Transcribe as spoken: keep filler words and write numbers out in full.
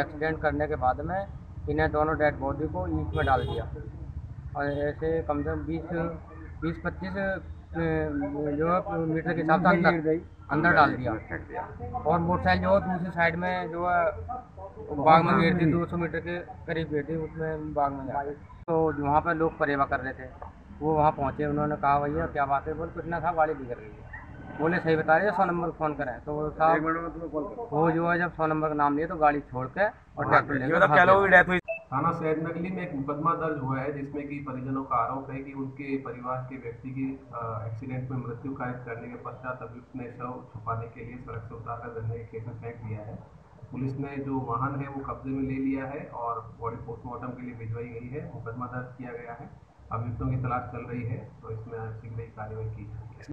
Accident करने के बाद में इन्हें दोनों डेड बॉडी को ईंट में डाल दिया और ऐसे कम से कम बीस पच्चीस जो मीटर के हिसाब से अंदर अंदर डाल दिया और मोटरसाइकिल जो दूसरी साइड में जो है बाग में गिर थी, दो सौ मीटर के करीब गिर थी, उसमें बाग में जा। तो वहाँ पर लोग परेवा कर रहे थे, वो वहाँ पहुँचे, उन्होंने कहा भैया क्या बात है, बोले कुछ ना था, गाड़ी बिगड़ गई है। बोले सही बता रहे, सौ नंबर फ़ोन करें। तो साहब वो जो है जब सौ नंबर का नाम लिया तो गाड़ी छोड़ के और ट्रैक्टर। थाना शहर नकली में एक मुकदमा दर्ज हुआ है जिसमें कि परिजनों का आरोप है कि उनके परिवार के व्यक्ति की एक्सीडेंट में मृत्यु कार्य करने के पश्चात अभियुक्त ने शव छुपाने के लिए सड़क से उतार कर गंदे खेत में फेंक दिया है। पुलिस ने जो वाहन है वो कब्जे में ले लिया है और बॉडी पोस्टमार्टम के लिए भिजवाई गई है। मुकदमा दर्ज किया गया है, अभियुक्तों की तलाश चल रही है, तो इसमें शीघ्र ही कार्रवाई की जाएगी।